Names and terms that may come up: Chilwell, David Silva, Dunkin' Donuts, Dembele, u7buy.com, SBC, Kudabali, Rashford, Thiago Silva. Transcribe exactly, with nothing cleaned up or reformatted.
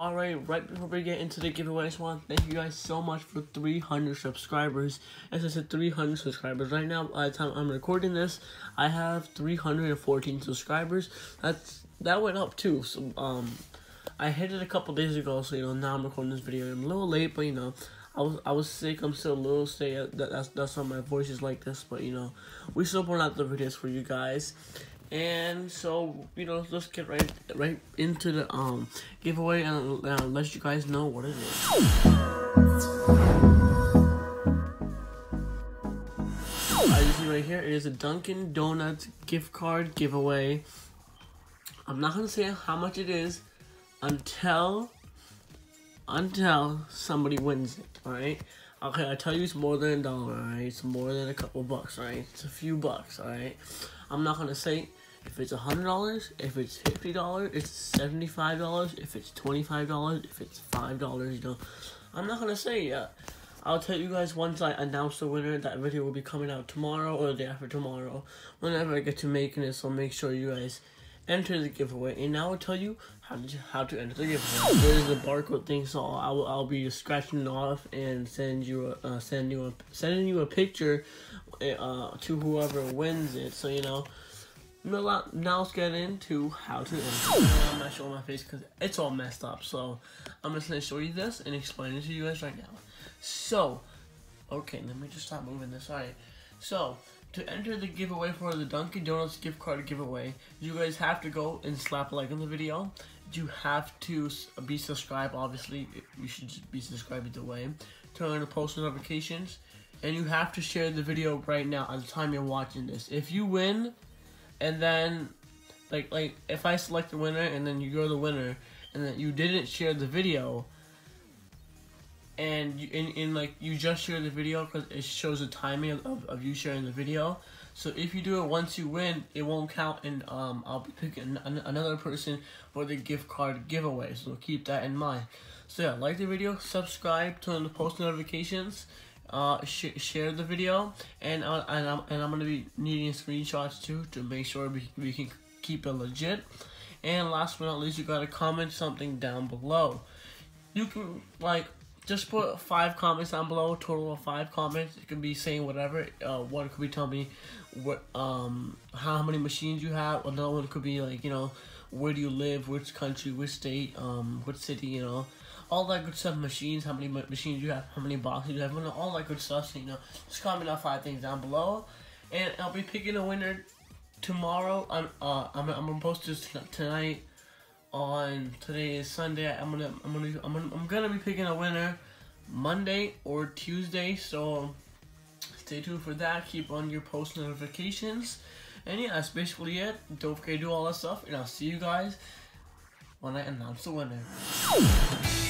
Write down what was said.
Alright, right before we get into the giveaway, I just want to thank you guys so much for three hundred subscribers. As I said, three hundred subscribers. Right now, by the time I'm recording this, I have three hundred fourteen subscribers. That's that went up too. So um, I hit it a couple days ago. So you know, now I'm recording this video. I'm a little late, but you know, I was I was sick. I'm still a little sick. That, that's that's why my voice is like this. But you know, we still put out the videos for you guys. And so, you know, let's get right right into the um giveaway and uh, let you guys know what it is. As you see right here, it is a Dunkin' Donuts gift card giveaway. I'm not gonna say how much it is until until somebody wins it. All right. Okay, I tell you, it's more than a dollar. All right, it's more than a couple bucks. All right, it's a few bucks. All right. I'm not gonna say if it's a hundred dollars, if it's fifty dollars, it's seventy-five dollars, if it's twenty-five dollars, if it's five dollars. You know, I'm not gonna say yet. I'll tell you guys once I announce the winner. That video will be coming out tomorrow or the day after tomorrow, whenever I get to making it. So make sure you guys enter the giveaway. And now I'll tell you how to how to enter the giveaway. There's the barcode thing, so I'll I'll be scratching it off and send you a, uh, send you a sending you a picture uh, to whoever wins it. So you know, now let's get into how to enter. I'm not showing my face because it's all messed up. So I'm just gonna show you this and explain it to you guys right now. So okay, let me just stop moving this. All right, so. To enter the giveaway for the Dunkin' Donuts gift card giveaway, you guys have to go and slap a like on the video. You have to be subscribed, obviously. You should be subscribed either way. Turn on the post notifications. And you have to share the video right now at the time you're watching this. If you win, and then, like, like if I select the winner, and then you're the winner, and then you didn't share the video, and you, in, in like you just share the video because it shows the timing of, of, of you sharing the video. So if you do it once you win, it won't count, and um, I'll be picking an, another person for the gift card giveaway. So keep that in mind. So yeah, like the video, subscribe, turn on the post notifications, uh, sh share the video, and uh, and I'm and I'm gonna be needing screenshots too to make sure we we can keep it legit. And last but not least, you gotta comment something down below. You can like. Just put five comments down below, total of five comments. It could be saying whatever. Uh, one could be telling me what, um, how many machines you have. Another one could be like, you know, where do you live, which country, which state, um, what city, you know. All that good stuff, machines, how many machines you have, how many boxes you have, all that good stuff. So, you know, just comment out five things down below. And I'll be picking a winner tomorrow. I'm, uh, I'm, I'm gonna post this tonight. On today is Sunday. I'm gonna, I'm gonna, I'm gonna, I'm gonna be picking a winner Monday or Tuesday. So stay tuned for that. Keep on your post notifications. And yeah, that's basically it. Don't forget to do all that stuff. And I'll see you guys when I announce the winner.